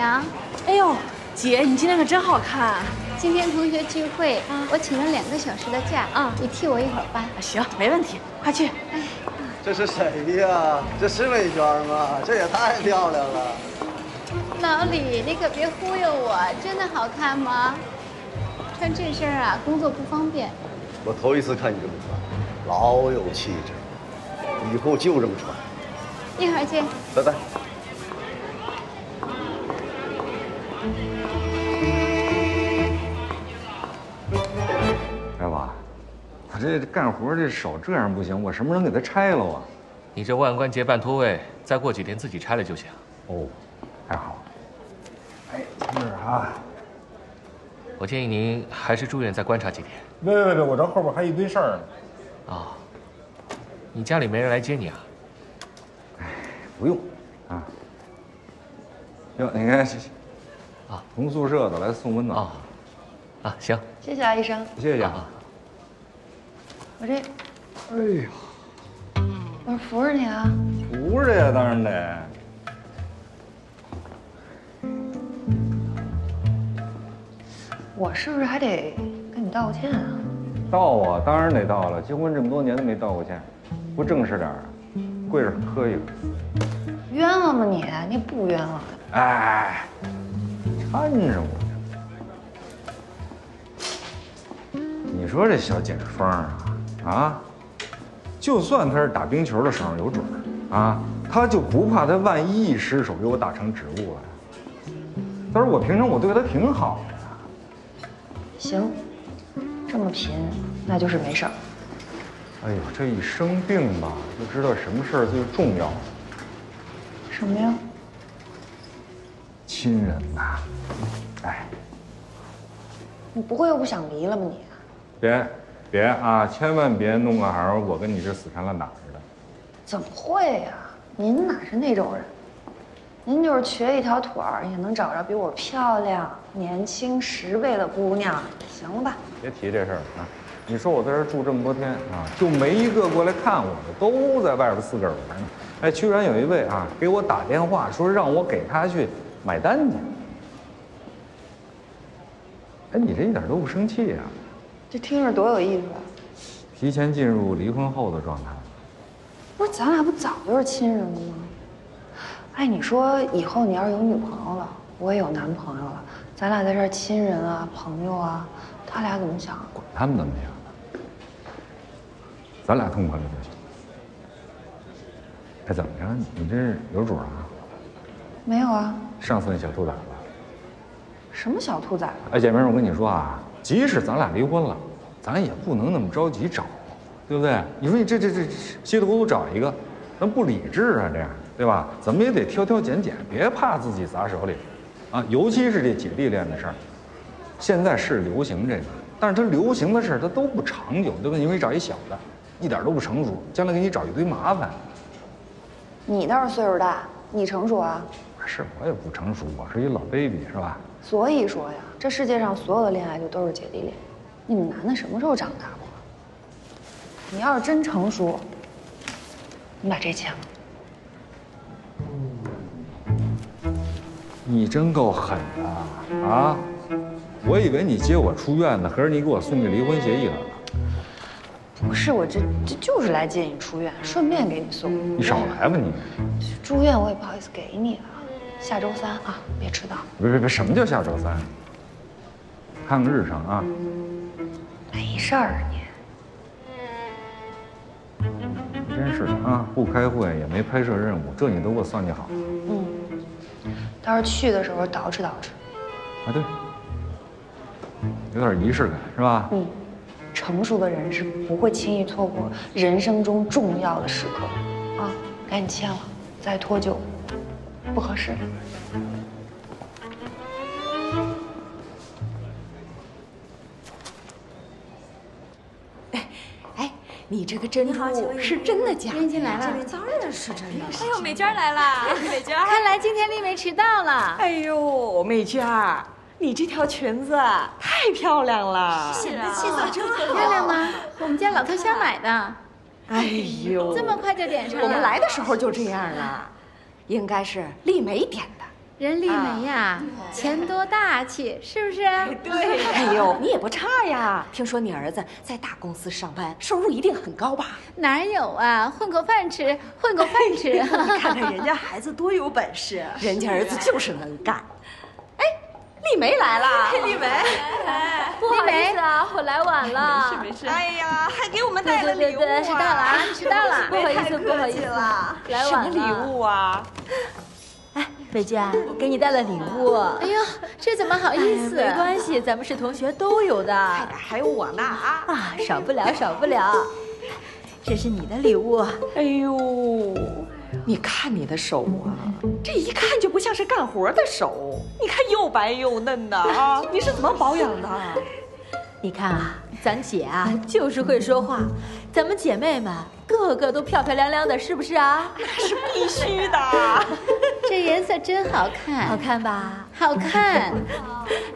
娘，哎呦，姐，你今天可真好看。今天同学聚会，我请了2个小时的假，你替我一会儿班。行，没问题，快去。哎，这是谁呀？这是美娟吗？这也太漂亮了。老李，你可别忽悠我，真的好看吗？穿这身啊，工作不方便。我头一次看你这么穿，老有气质。以后就这么穿。一会儿见。拜拜。 这干活这手这样不行，我什么时候给它拆了啊？你这腕关节半脱位，再过几天自己拆了就行。哦，还好。哎，是啊。我建议您还是住院再观察几天。别，我这后边还一堆事儿呢。啊，你家里没人来接你啊？哎，不用。啊。哟，你看，啊，同宿舍的来送温暖。啊，啊，行。谢谢啊，医生。谢谢啊。 我这，哎呀，我扶着你啊！扶着呀，当然得。我是不是还得跟你道个歉啊？道啊，当然得道了。结婚这么多年都没道过歉，不正式点啊？跪着磕一个。冤枉吗你？你不冤枉。哎，搀着我。你说这小姐风啊！ 啊，就算他是打冰球的手上有准儿啊，他就不怕他万一一失手给我打成植物了。但是我平常我对他挺好的。行，这么贫那就是没事儿。哎呦，这一生病吧，就知道什么事儿最重要。什么呀？亲人呐、啊。哎，你不会又不想离了吧你？别啊，千万别弄个孩儿，我跟你这死缠烂打似的。怎么会呀、啊？您哪是那种人？您就是瘸一条腿儿也能找着比我漂亮、年轻10倍的姑娘，行了吧？别提这事儿啊！你说我在这住这么多天啊，就没一个过来看我的，都在外边自个儿玩呢。哎，居然有一位啊给我打电话说让我给他去买单去。哎，你这一点都不生气啊？ 这听着多有意思啊！提前进入离婚后的状态。不是咱俩不早就是亲人了吗？哎，你说以后你要是有女朋友了，我也有男朋友了，咱俩在这儿亲人啊、朋友啊，他俩怎么想？管他们怎么想，咱俩痛快了就行。哎，怎么着？你这是有主啊？没有啊。上次那小兔崽子。什么小兔崽子？哎，姐妹，我跟你说啊。 即使咱俩离婚了，咱也不能那么着急找，对不对？你说你这稀里糊涂找一个，那不理智啊，这样对吧？怎么也得挑挑拣拣，别怕自己砸手里，啊，尤其是这姐弟恋的事儿，现在是流行这个，但是它流行的事儿它都不长久，对不对？因为找一小的，一点都不成熟，将来给你找一堆麻烦。你倒是岁数大，你成熟啊？是，我也不成熟，我是一老 baby， 是吧？ 所以说呀，这世界上所有的恋爱就都是姐弟恋。你们男的什么时候长大过？你要是真成熟，你把这签了。你真够狠的啊！我以为你接我出院呢，合着你给我送这离婚协议来了。不是，我这就是来接你出院，顺便给你送。你少来吧你！住院我也不好意思给你啊。 下周三啊，别迟到！别，什么叫下周三？看个日程啊。没事儿，你。真是的啊，不开会也没拍摄任务，这你都给我算计好。嗯，到时候去的时候捯饬捯饬。啊对，有点仪式感是吧？嗯，成熟的人是不会轻易错过人生中重要的时刻的啊！赶紧签了，再拖就。 不合适。哎，你这个珍珠是真的假的？林金来了，当然是真的。哎呦，美娟来了，美娟，看来今天丽梅迟到了。哎呦，美娟，你这条裙子太漂亮了，是啊，气色真好。漂亮吗？我们家老特效买的。哎呦，这么快就点上了？我们来的时候就这样了。 应该是丽梅点的，人丽美呀，钱多大气，是不是？对。哎呦，你也不差呀。听说你儿子在大公司上班，收入一定很高吧？哪有啊，混口饭吃，混口饭吃。你看看人家孩子多有本事，人家儿子就是能干。哎，丽梅来了。丽梅，不好意思啊，我来晚了。没事没事。哎呀，还给我们带了礼物。迟到了啊，迟到了。不好意思，不好意思了，来晚了。什么礼物啊？ 哎，美娟，给你带了礼物。哎呦，这怎么好意思？没关系，咱们是同学，都有的。快点，还有我呢啊！啊，少不了，少不了。这是你的礼物。哎呦，你看你的手啊，这一看就不像是干活的手。你看又白又嫩的啊，你是怎么保养的？你看啊，咱姐啊，就是会说话。咱们姐妹们个个都漂漂亮亮的，是不是啊？那是必须的。这颜色真好看，好看吧？好看。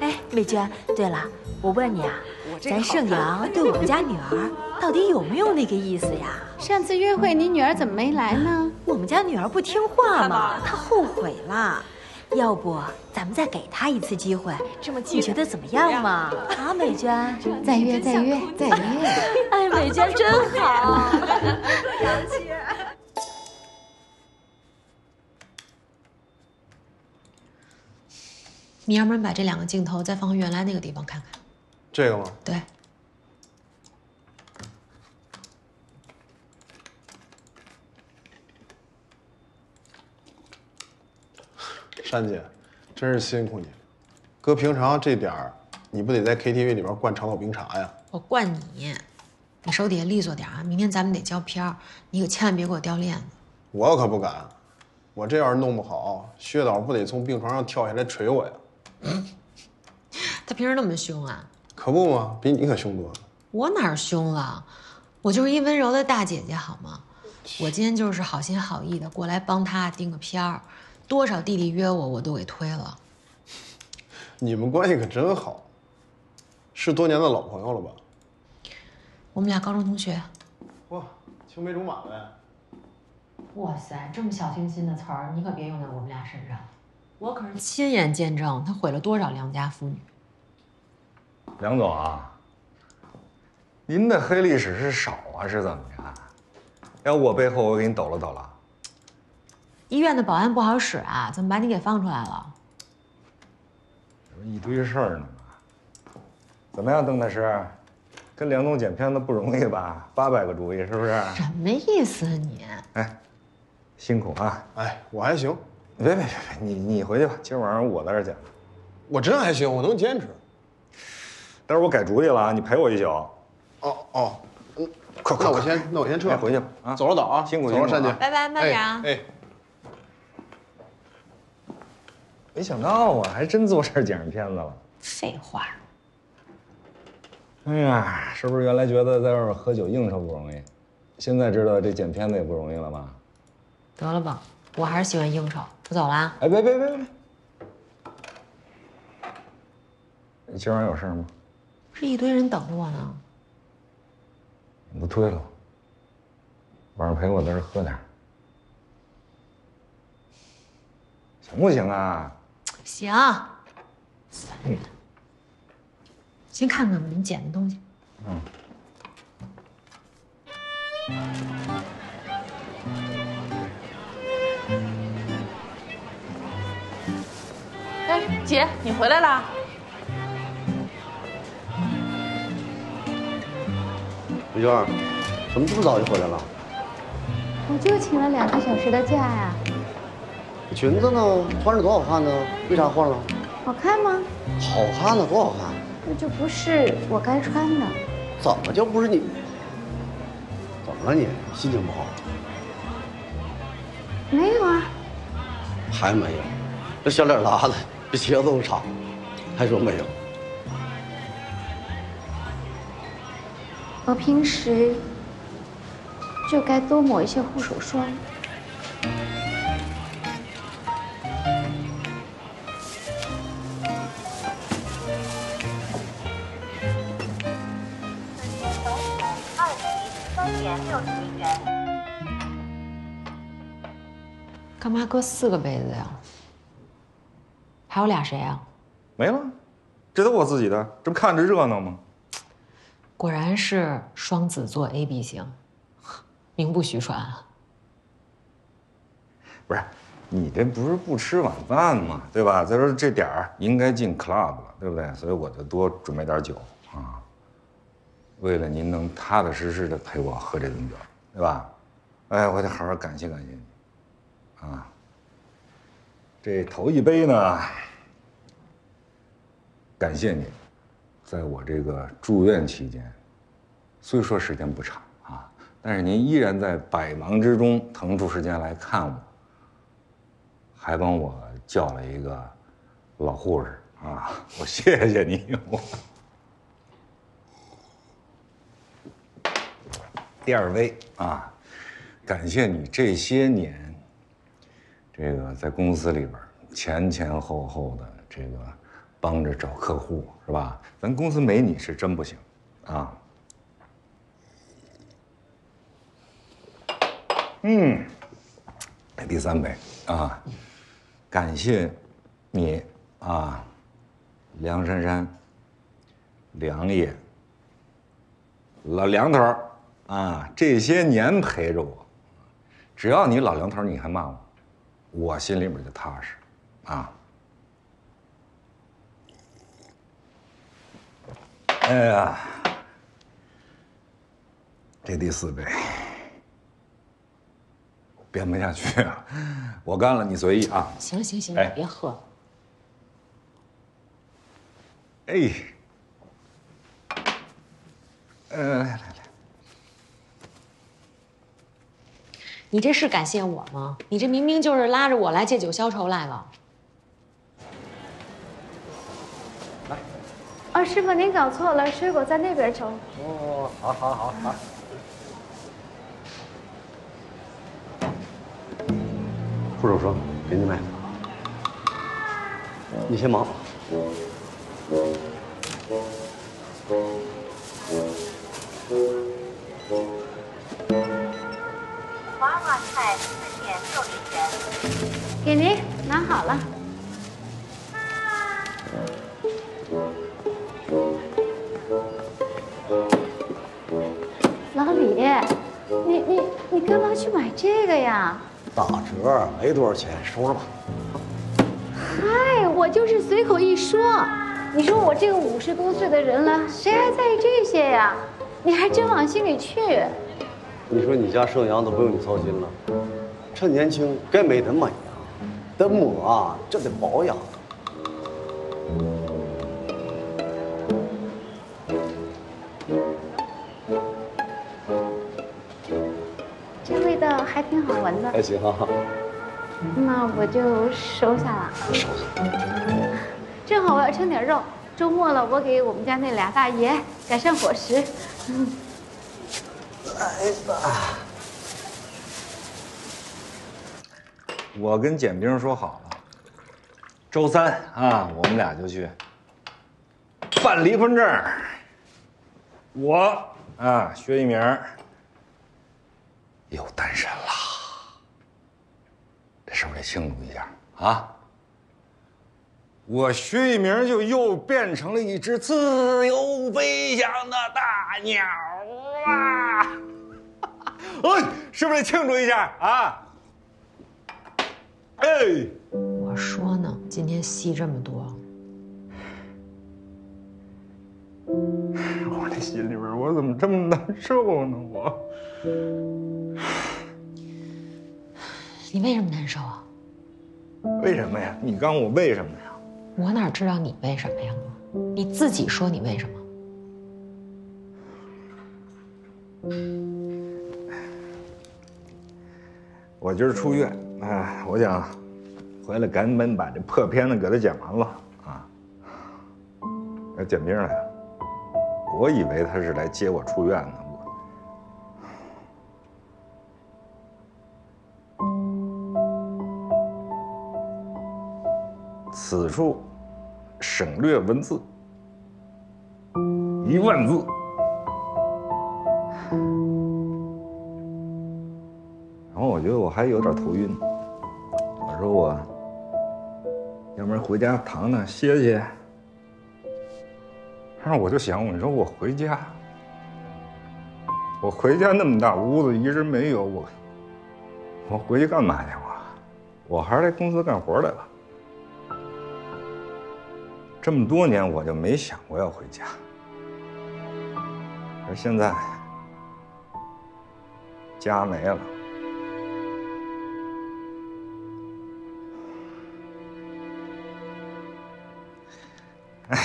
哎，美娟，对了，我问你啊，咱盛阳对我们家女儿到底有没有那个意思呀？上次约会你女儿怎么没来呢？我们家女儿不听话嘛，她后悔了。要不咱们再给她一次机会？这么你觉得怎么样嘛？啊，美娟，再约，再约，再约。哎，美娟真好。洋气。 你要不然把这两个镜头再放回原来那个地方看看，这个吗？对。珊姐，真是辛苦你。哥，平常这点儿你不得在 KTV 里边灌长岛冰茶呀？我灌你，你手底下利索点啊！明天咱们得交片儿，你可千万别给我掉链子。我可不敢，我这要是弄不好，薛导不得从病床上跳下来捶我呀！ 他平时那么凶啊？可不嘛，比你可凶多了。我哪凶了？我就是一温柔的大姐姐，好吗？我今天就是好心好意的过来帮他盯个片儿，多少弟弟约我，我都给推了。你们关系可真好，是多年的老朋友了吧？我们俩高中同学。哇，青梅竹马呗。哇塞，这么小清新的词儿，你可别用在我们俩身上。 我可是亲眼见证他毁了多少良家妇女。梁总啊，您的黑历史是少啊，是怎么着？要我背后我给你抖了抖了。医院的保安不好使啊，怎么把你给放出来了？一堆事儿呢嘛。怎么样，邓大师，跟梁总剪片子不容易吧？800个主意是不是？什么意思啊你？哎，辛苦啊！哎，我还行。 别，你回去吧，今晚上我在这剪。我真还行，我能坚持。但是我改主意了啊，你陪我一宿。哦，嗯，快，那我先撤，回去吧啊，走了导啊，辛苦了，珊姐，拜拜，慢点啊。哎，没想到啊，还真坐这儿剪上片子了。废话。哎呀，是不是原来觉得在外边喝酒应酬不容易，现在知道这剪片子也不容易了吧？得了吧。 我还是喜欢应酬，我走了啊！哎，别！你今晚有事吗？不是一堆人等着我呢。你都推了，晚上陪我在这喝点，行不行啊？行。烦人。先看看吧，你捡的东西。嗯。 姐，你回来啦！美娟，怎么这么早就回来了？我就请了2个小时的假呀。裙子呢？穿着多好看呢，为啥换了？好看吗？好看呢，多好看！那就不是我该穿的。怎么就不是你？怎么了你？心情不好？没有啊。还没有，这小脸拉的。 这鞋子都长，还说没有。我平时就该多抹一些护手霜。2023年6十元。干嘛搁4个杯子呀？还有俩谁啊？没了，这都我自己的，这不看着热闹吗？果然是双子座 AB 型，名不虚传啊。不是，你这不是不吃晚饭吗？对吧？再说这点儿应该进 club 了，对不对？所以我就多准备点酒啊，为了您能踏踏实实的陪我喝这顿酒，对吧？哎，我得好好感谢感谢你。 啊，这头一杯呢，感谢你，在我这个住院期间，虽说时间不长啊，但是您依然在百忙之中腾出时间来看我，还帮我叫了一个老护士啊，我谢谢你。我第二杯啊，感谢你这些年。 这个在公司里边前前后后的这个帮着找客户是吧？咱公司没你是真不行，啊。嗯，第三杯啊，感谢你啊，梁珊珊、梁烨、老梁头啊，这些年陪着我，只要你老梁头你还骂我。 我心里边就踏实，啊！哎呀，这第四杯编不下去了，我干了，你随意啊！行行行，你别喝。哎，来来来。 你这是感谢我吗？你这明明就是拉着我来借酒消愁来了。来，哦，师傅您搞错了，水果在那边盛。哦，好好好好。护手霜给你买，你先忙。娃娃菜门店60元，给您拿好了。老李，你干嘛去买这个呀？打折，没多少钱，收着吧。嗨，我就是随口一说。你说我这个50多岁的人了，谁还在意这些呀？你还真往心里去。 你说你家盛阳都不用你操心了，趁年轻该美得美呀，得抹啊，这得保养。这味道还挺好闻的，还行啊。那我就收下了。收下。正好我要称点肉，周末了我给我们家那俩大爷改善伙食。 来吧，我跟简冰说好了，周三啊，我们俩就去办离婚证。我啊，薛一鸣又单身了，这是不是得庆祝一下啊？我薛一鸣就又变成了一只自由飞翔的大鸟啊！ 哎，是不是得庆祝一下啊？哎，我说呢，今天戏这么多，我这心里边我怎么这么难受呢？我，你为什么难受啊？为什么呀？你刚我为什么呀？我哪知道你为什么呀？你自己说你为什么？ 我今儿出院，哎，我想回来赶紧把这破片子给他剪完了啊！要简冰来了，我以为他是来接我出院呢。我此处省略文字1万字。 然后我觉得我还有点头晕，我说我要不然回家躺躺歇歇。那我就想，你说我回家那么大屋子一人没有，我回去干嘛去？我还是来公司干活来了。这么多年我就没想过要回家，而现在家没了。 哎，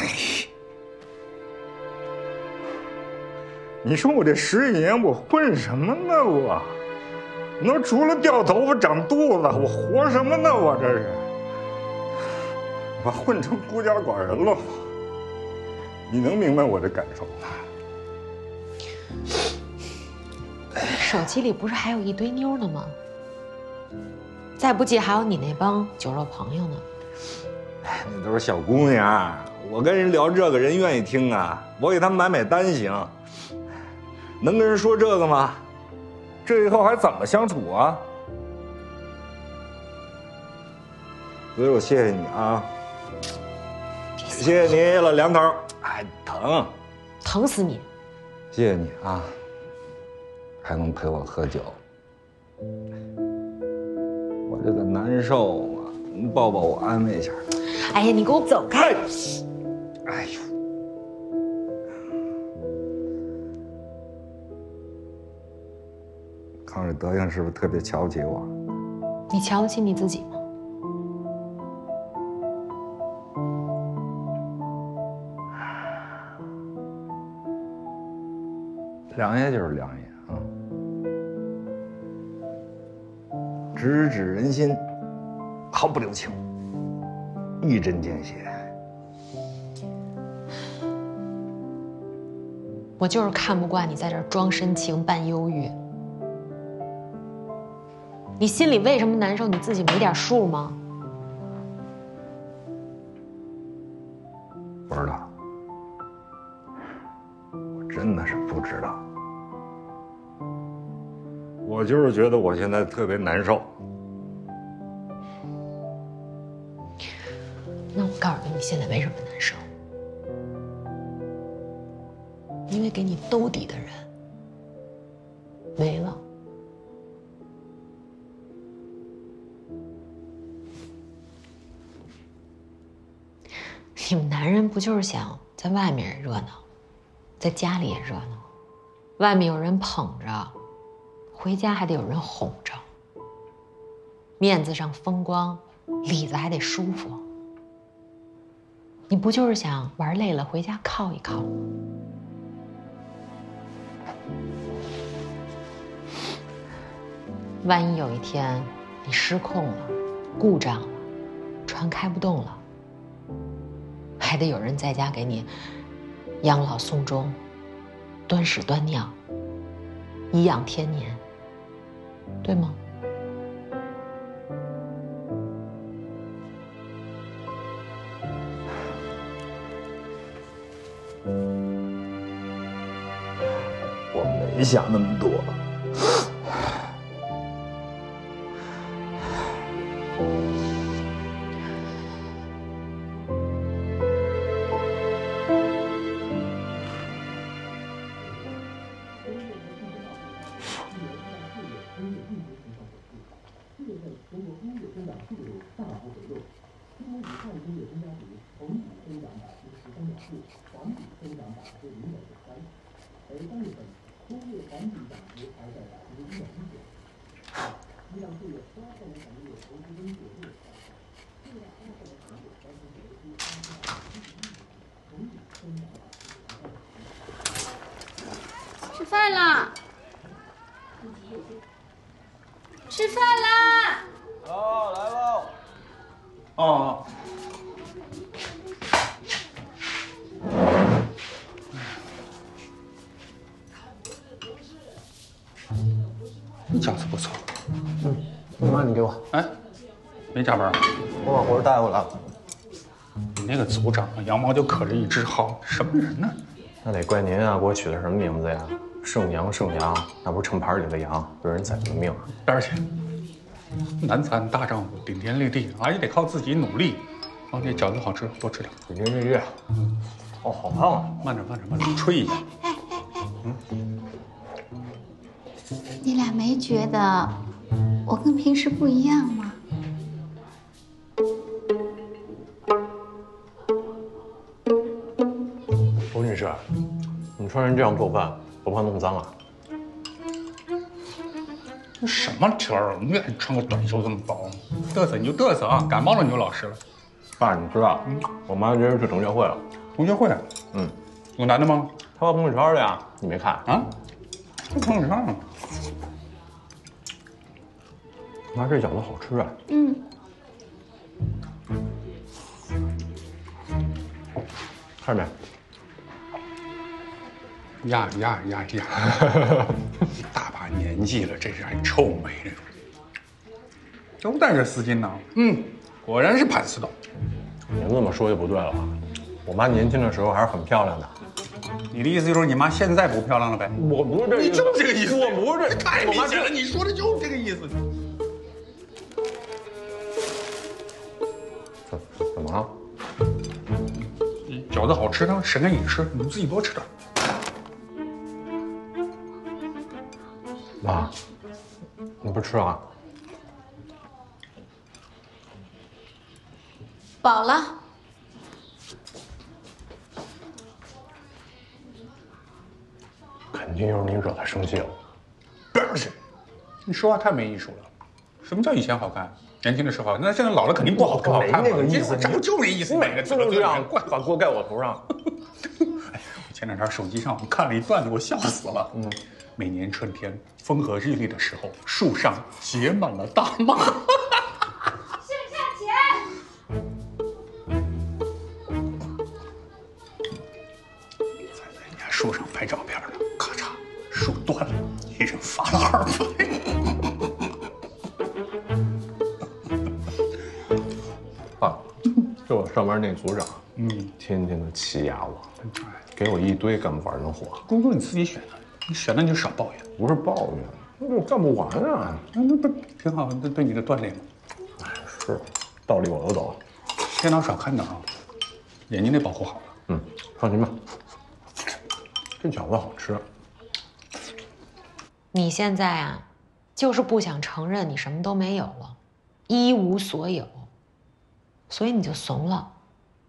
你说我这11年我混什么呢？我，那除了掉头发长肚子，我活什么呢？我这是，我混成孤家寡人了。你能明白我的感受吗？手机里不是还有一堆妞呢吗？再不济还有你那帮酒肉朋友呢。 那都是小姑娘，我跟人聊这个，人愿意听啊。我给他们买单行，能跟人说这个吗？这以后还怎么相处啊？所以我谢谢你啊，谢谢你老梁头，哎，疼死你！谢谢你啊，还能陪我喝酒，我这个难受啊，你抱抱我，安慰一下。 哎呀，你给我走开！哎呦，看这德行是不是特别瞧不起我？你瞧得起你自己吗？良爷就是良爷啊，直指人心，毫不留情。 一针见血，我就是看不惯你在这儿装深情扮忧郁。你心里为什么难受？你自己没点数吗？不知道，我真的是不知道。我就是觉得我现在特别难受。 那我告诉你，你现在为什么难受？因为给你兜底的人没了。你们男人不就是想在外面热闹，在家里也热闹，外面有人捧着，回家还得有人哄着，面子上风光，里子还得舒服。 你不就是想玩累了回家靠一靠吗？万一有一天你失控了、故障了、船开不动了，还得有人在家给你养老送终、端屎端尿、颐养天年，对吗？ 别想那么多，吃饭啦！吃饭啦！哦，来喽！哦。 饺子不错，嗯，妈，你给我，哎，没加班，我把活儿带回来了。你那个组长啊，羊毛就可着一只薅，什么人呢？那得怪您啊，给我取的什么名字呀？胜阳，那不是秤盘里的羊，被人宰了命啊！边儿去，男子汉大丈夫，顶天立地，俺也得靠自己努力。哦，这饺子好吃，多吃点。滚滚日月。嗯。哦，好胖啊！慢点，慢点，慢点，吹一下。嗯。你俩没觉得我跟平时不一样吗？ 吴女士，你穿成这样做饭，不怕弄脏啊？这什么天儿啊！我愿意穿个短袖这么薄，嘚瑟你就嘚瑟啊！感冒了你就老实了。爸，你知道，我妈今儿去同学会了。同学会？嗯。有男的吗？她发朋友圈了呀，你没看啊？这朋友圈呢？妈，这饺子好吃啊。嗯。 看着没？呀！大把年纪了，这是还臭美这种，都带着私心呢。嗯，果然是盘丝洞。您这么说就不对了。我妈年轻的时候还是很漂亮的。你的意思就是你妈现在不漂亮了呗？我不是这，你就是这个意思。我不是这，太明显了，你说的就是这个意思。怎么了？ 饺子好吃，让谁给你吃？你们自己多吃点。妈，你不吃啊？饱了。肯定又是你惹她生气了。不是，你说话太没艺术了。什么叫以前好看？ 年轻的时候，那现在老了肯定不好看了。没那个意思，这不就是这意思？每个字都这样，怪把锅盖我头上。哎，我前两天手机上我看了一段子，我笑死了。嗯，每年春天风和日丽的时候，树上结满了大妈。向前。别在人家树上拍照片呢，咔嚓，树断了，一人发了2枚。 是我上班那组长，天天都欺压我，给我一堆干不完的活。工作你自己选的，你选的你就少抱怨。不是抱怨，那就干不完啊。那不挺好？这对你的锻炼吗？哎，是，道理我都懂。电脑少看点啊，眼睛得保护好了。嗯，放心吧。这饺子好吃。你现在啊，就是不想承认你什么都没有了，一无所有。 所以你就怂了，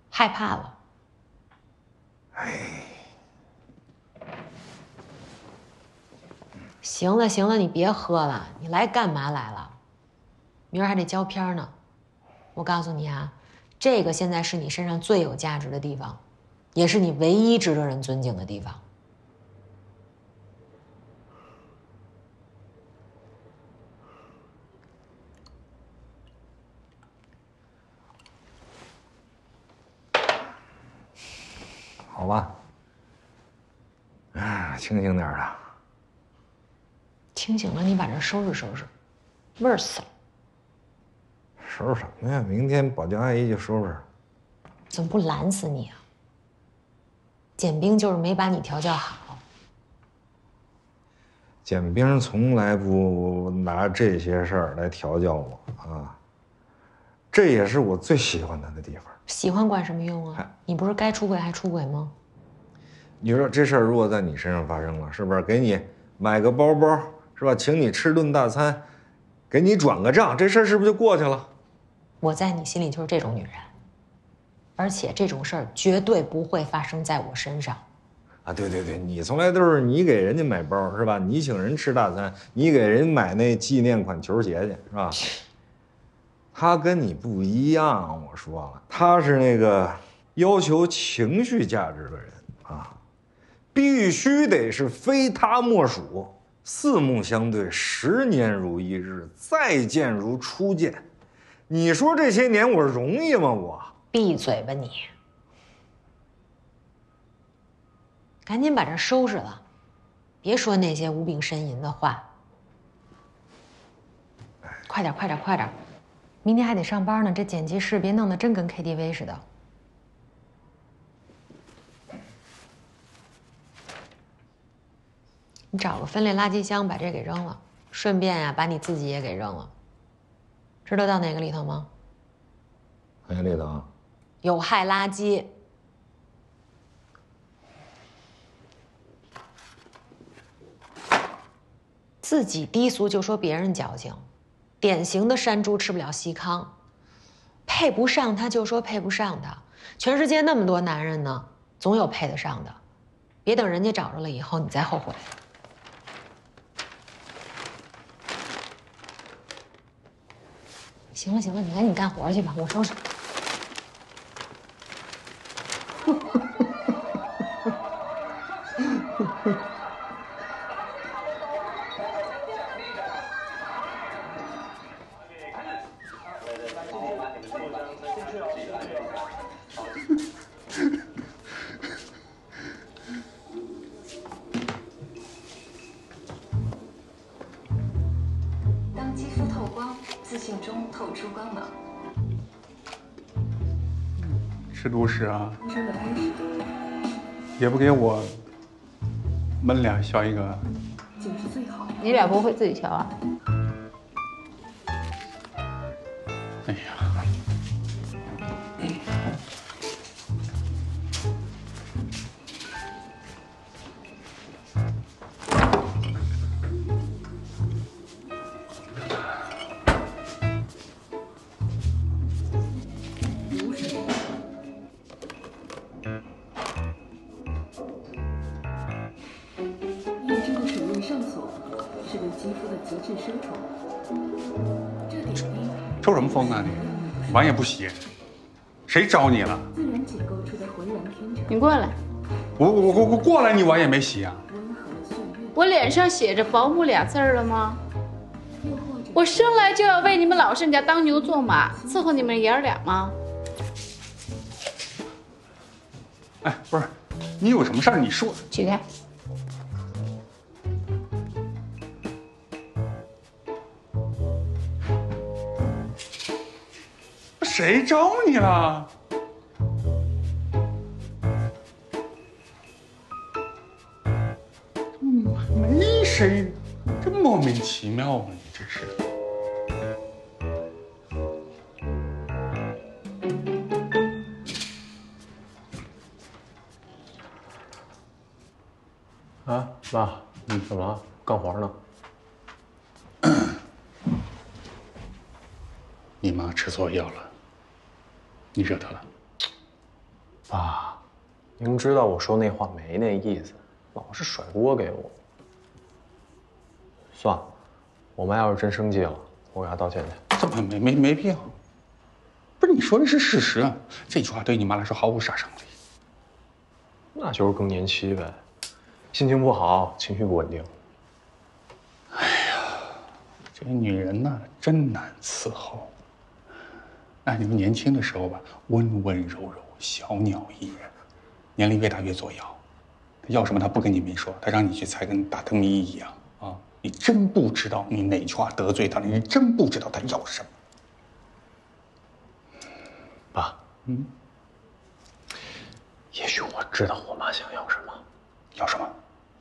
害怕了。哎，行了，你别喝了，你来干嘛来了？明儿还得交片呢。我告诉你啊，这个现在是你身上最有价值的地方，也是你唯一值得人尊敬的地方。好吧，哎，清醒点啊！清醒了，你把这收拾收拾，味儿死了。收拾什么呀？明天保洁阿姨就收拾。怎么不拦死你啊？简冰就是没把你调教好。简冰从来不拿这些事儿来调教我啊，这也是我最喜欢她的地方。 喜欢管什么用啊？你不是该出轨还出轨吗？你说这事儿如果在你身上发生了，是不是给你买个包包，是吧？请你吃顿大餐，给你转个账，这事儿是不是就过去了？我在你心里就是这种女人，而且这种事儿绝对不会发生在我身上。啊，对，你从来都是你给人家买包是吧？你请人吃大餐，你给人买那纪念款球鞋去是吧？他跟你不一样，我说了，他是那个要求情绪价值的人啊，必须得是非他莫属，四目相对，10年如一日，再见如初见。你说这些年我容易吗？我闭嘴吧你！赶紧把这收拾了，别说那些无病呻吟的话。快点！ 明天还得上班呢，这剪辑室别弄得真跟 KTV 似的。你找个分类垃圾箱把这给扔了，顺便呀、把你自己也给扔了。知道到哪个里头吗？哪个里头？有害垃圾。自己低俗就说别人矫情，典型的山猪吃不了细糠，配不上他就说配不上他。全世界那么多男人呢，总有配得上的，别等人家找着了以后你再后悔。 行了行了，你赶紧干活去吧，我收拾。当肌肤透光。 自信中透出光芒。吃独食啊！真的开始。也不给我们俩削一个。酒是最好的。你俩不会自己削啊？哎呀！抽什么风啊你！碗也不洗，谁招你了？你过来！我过来，你碗也没洗啊！我脸上写着“保姆”俩字了吗？我生来就要为你们老盛家当牛做马，伺候你们爷儿俩吗？哎，不是，你有什么事儿你说。起开！ 谁招你了？没谁，真莫名其妙啊！你这是。啊，妈，你怎么了？干活呢？你妈吃错药了。 你惹他了，爸。您知道我说那话没那意思，老是甩锅给我。算了，我妈要是真生气了，我给她道歉去。怎么没必要？不是你说的是事实啊，这句话对你妈来说毫无杀伤力。那就是更年期呗，心情不好，情绪不稳定。哎呀，这女人呐，真难伺候。 那你们年轻的时候吧，温温柔柔，小鸟依人；年龄越大越作妖，他要什么他不跟你明说，他让你去猜，跟打灯谜一样啊！你真不知道你哪句话得罪他了，你真不知道他要什么。爸，嗯，也许我知道我妈想要什么，要什么？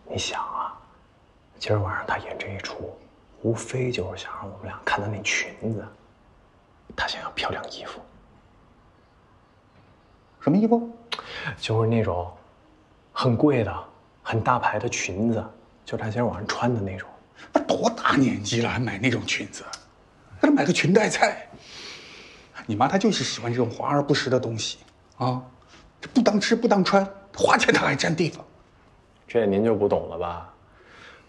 你想啊，今儿晚上她演这一出，无非就是想让我们俩看她那裙子。 她想要漂亮衣服，什么衣服？就是那种很贵的、很大牌的裙子，就是她今天晚上穿的那种。她多大年纪了还买那种裙子？给她买个裙带菜。你妈她就是喜欢这种华而不实的东西啊！这不当吃不当穿，花钱她还占地方。这您就不懂了吧？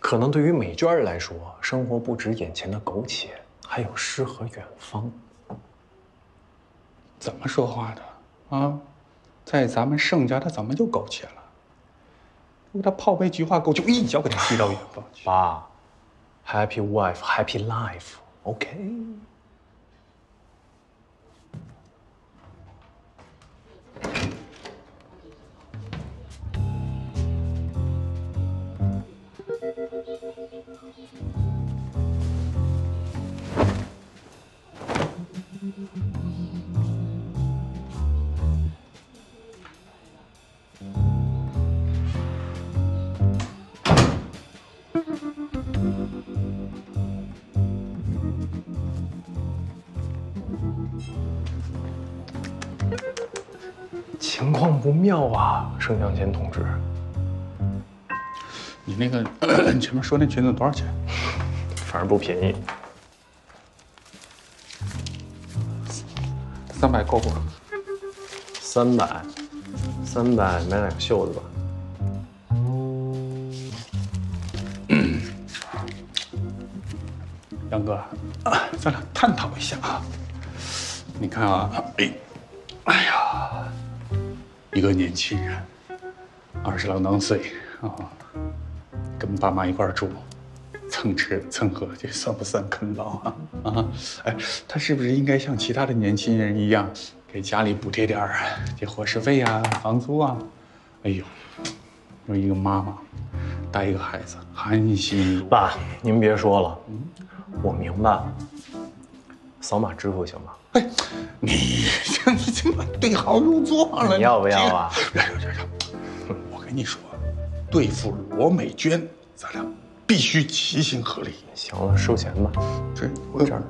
可能对于美娟来说，生活不止眼前的苟且，还有诗和远方。 怎么说话的啊？在咱们盛家，他怎么就苟且了？给他泡杯菊花够，就一脚给他踢到远方去。爸 ，Happy wife, happy life, OK。不妙啊，盛江前同志。你那个前面说那裙子多少钱？反正不便宜，300够不？300，300买两个袖子吧。 杨哥，咱俩探讨一下啊。你看啊，哎呀，一个年轻人，20郎当岁啊，跟爸妈一块住，蹭吃蹭喝，这算不算啃老啊？啊，哎，他是不是应该像其他的年轻人一样，给家里补贴点儿这伙食费啊、房租啊？哎呦，有一个妈妈带一个孩子，含辛茹苦。爸，您别说了。 我明白了，扫码支付行吗？哎，你这么对号入座了，你要不要啊？我跟你说，对付罗美娟，咱俩必须齐心合力。行了，收钱吧。这我这儿呢，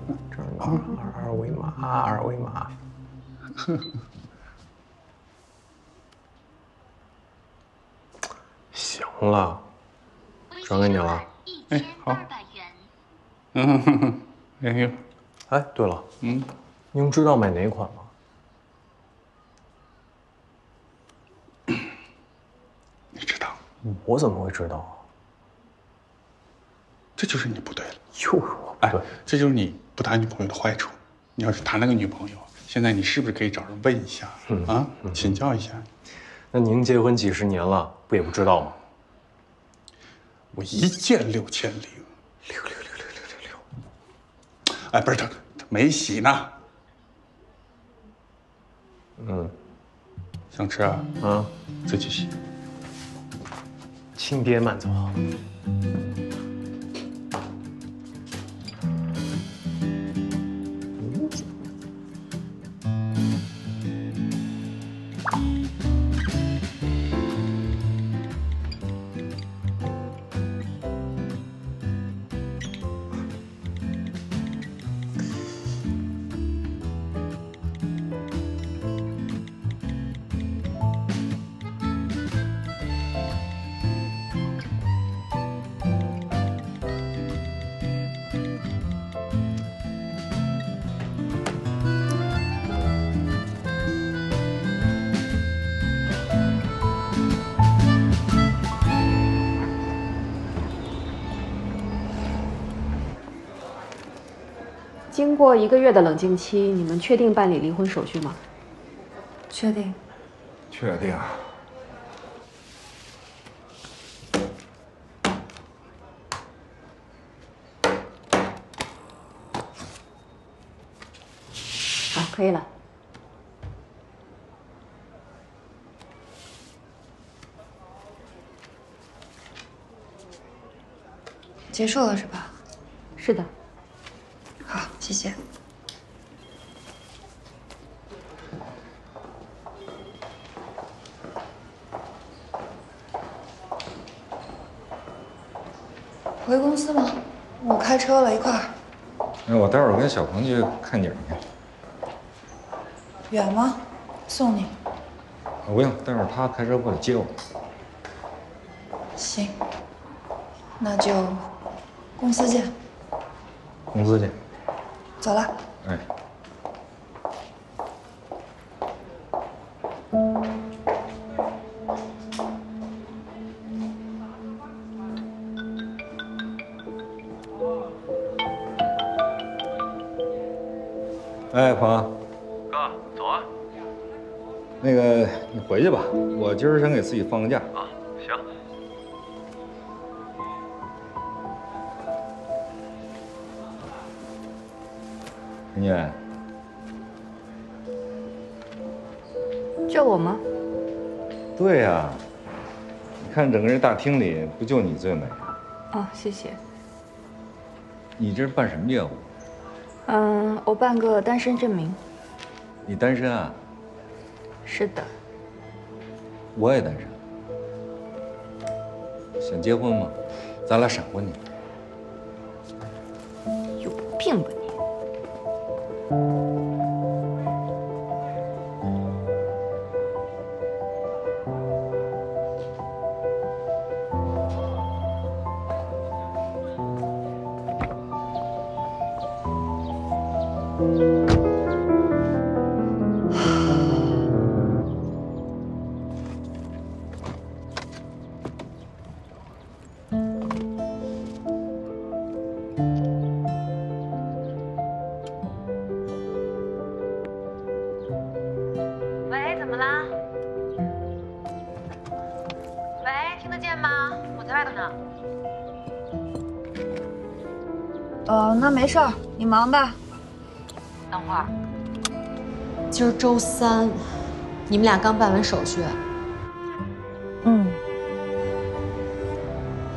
二维码。行了，转给你了。哎，好。 嗯，哎呦，哎，对了，嗯，你们知道买哪款吗？你知道？我怎么会知道啊？这就是你不对了，就是我不对，这就是你不谈女朋友的坏处。你要是谈了个女朋友，现在你是不是可以找人问一下啊，请教一下？那您结婚几十年了，不也不知道吗？我一见6000里，666。哎，不是他没洗呢。嗯，想吃啊？啊，自己洗。轻别慢走。经过1个月的冷静期，你们确定办理离婚手续吗？确定。确定。好，可以了。结束了是吧？是的。 好，谢谢。回公司吗？我开车了，一块儿。哎，我待会儿跟小鹏去看景去。远吗？送你。不用，待会儿他开车过来接我。行，那就公司见。公司见。 走了。哎。哎，鹏。哥，走啊。那个，你回去吧，我今儿想给自己放个假。啊，行。 陈姐，就我吗？对呀、啊，你看整个这大厅里，不就你最美？哦，谢谢。你这是办什么业务？嗯，我办个单身证明。你单身啊？是的。我也单身。想结婚吗？咱俩闪婚去。有病吧？听得见吗？我在外头呢。那没事儿，你忙吧。等会儿，今儿周三，你们俩刚办完手续。嗯。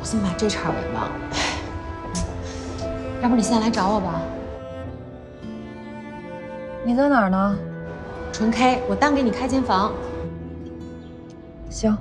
我怎么把这茬儿给忘了？要不你现在来找我吧。你在哪儿呢？纯 K， 我单给你开间房。行。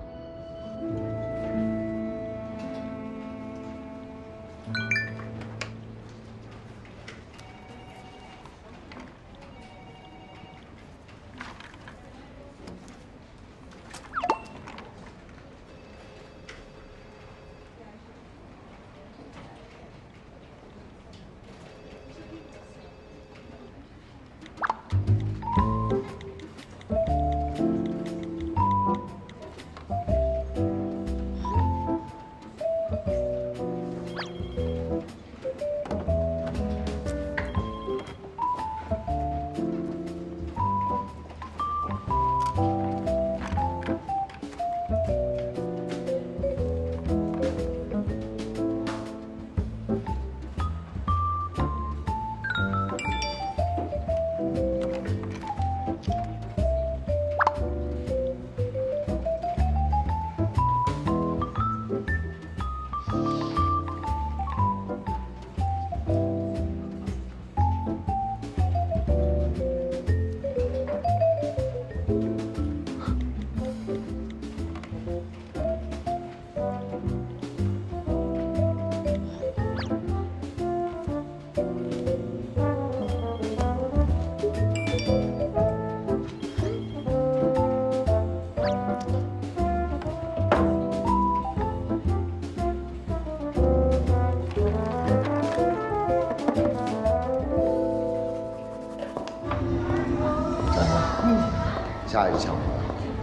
下一项目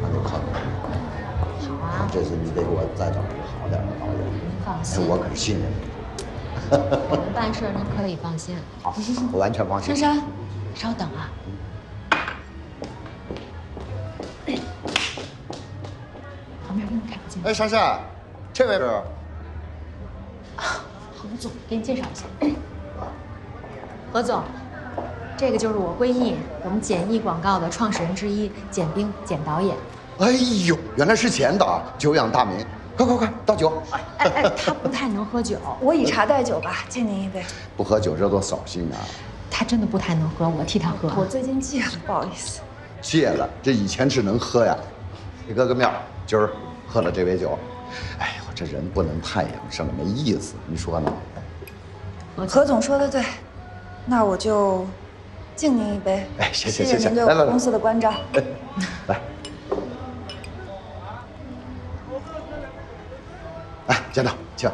还得看看，好啊！这次你得给我再找一个好点的导演，您放心，我可是信任你。我们办事您可以放心。好，我完全放心。珊珊，稍等啊。 旁边给你看个镜头。哎，珊珊，这位是？啊，何总，给你介绍一下。何总。 这个就是我闺蜜，我们简易广告的创始人之一，简冰，简导演。哎呦，原来是简导，久仰大名。快快快，倒酒！哎，他不太能喝酒，我以茶代酒吧，敬您一杯。不喝酒这多扫兴啊！他真的不太能喝，我替他喝。我最近戒了，不好意思。戒了，这以前是能喝呀。你哥哥面，今儿喝了这杯酒。哎，我这人不能太养生了，没意思，你说呢？何总说的对，那我就。 敬您一杯，哎，谢谢谢谢您对我们公司的关照。来，哎，简导，请。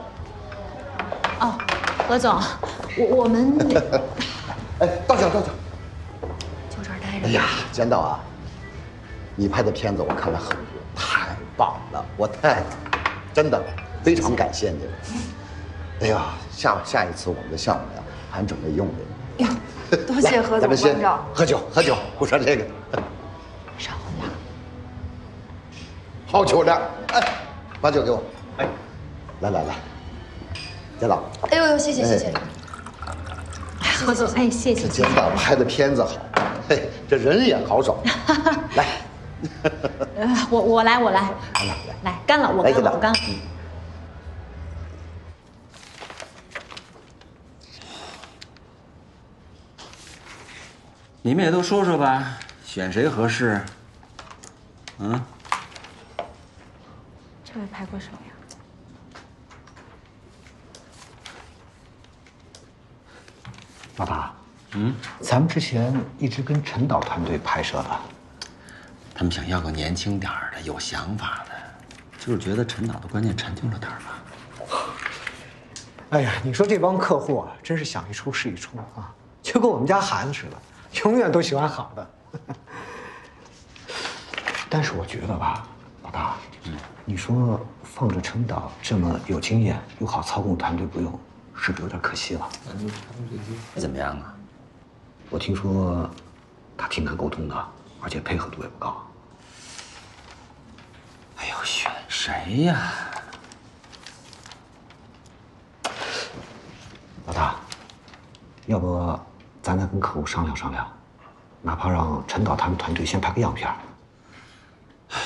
哦，何总，我们，哎，倒酒倒酒，就这儿待着。哎呀，简导啊，你拍的片子我看了很多，太棒了，我太，真的非常感谢你。哎呀，下一次我们的项目呀，还准备用你。哟。 多谢何总关照。喝酒，喝酒，我说这个，少喝点，好酒量。哎，把酒给我。哎，来来来，简导。哎呦呦，谢谢谢谢。哎，何总，哎，谢谢。简导拍的片子好，嘿，这人也豪爽。来，我来，来，干了，我干。 你们也都说说吧，选谁合适？嗯，这位拍过手呀？老大，嗯，咱们之前一直跟陈导团队拍摄了，他们想要个年轻点儿的、有想法的，就是觉得陈导的观念陈旧了点儿吧。哎呀，你说这帮客户啊，真是想一出是一出啊，就跟我们家孩子似的。 永远都喜欢好的，但是我觉得吧，老大，你说放着陈导这么有经验又好操控团队不用，是不是有点可惜了？怎么样啊？我听说他挺难沟通的，而且配合度也不高。哎呦，选谁呀？要不咱再跟客户商量商量，哪怕让陈导他们团队先拍个样片。哎呀，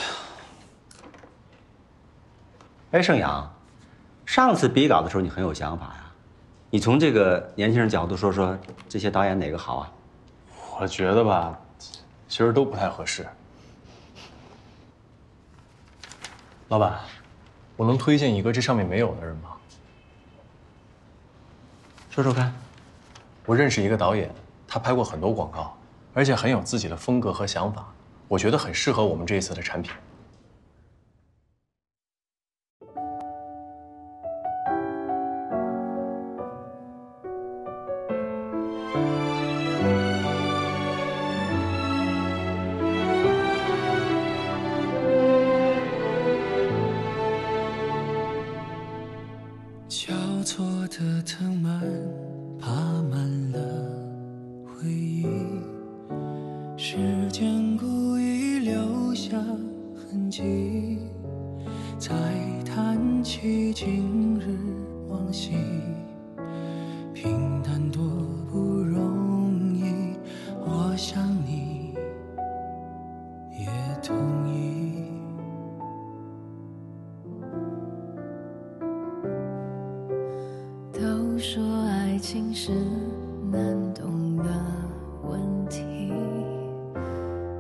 哎，盛阳，上次比稿的时候你很有想法呀，你从这个年轻人角度说说这些导演哪个好啊？我觉得吧，其实都不太合适。老板，我能推荐一个这上面没有的人吗？ 说说看，我认识一个导演，他拍过很多广告，而且很有自己的风格和想法，我觉得很适合我们这一次的产品。交错的藤蔓爬满了回忆，时间故意留下痕迹，再谈起今日往昔，平淡多不容易。我想你也同意。 说爱情是难懂的问题，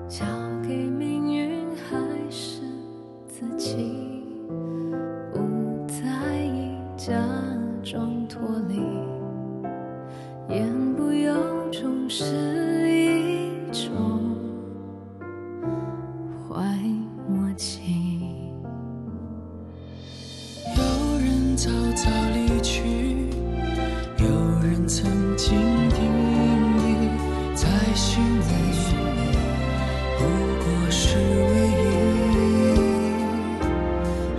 交给命运还是自己？不在意，假装脱离，言不由衷是一种坏默契。有人早早离去。 曾经定义在心里，不过是唯一。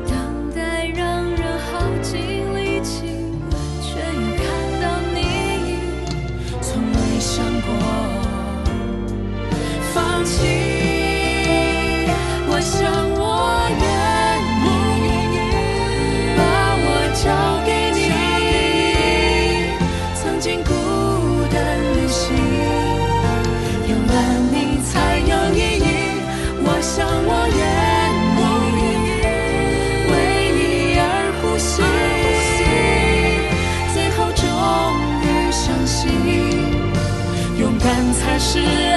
等待让人耗尽力气，却又看到你，从没想过放弃。我想我愿意把我交给。 想我愿意为你而呼吸，最后终于相信，勇敢才是。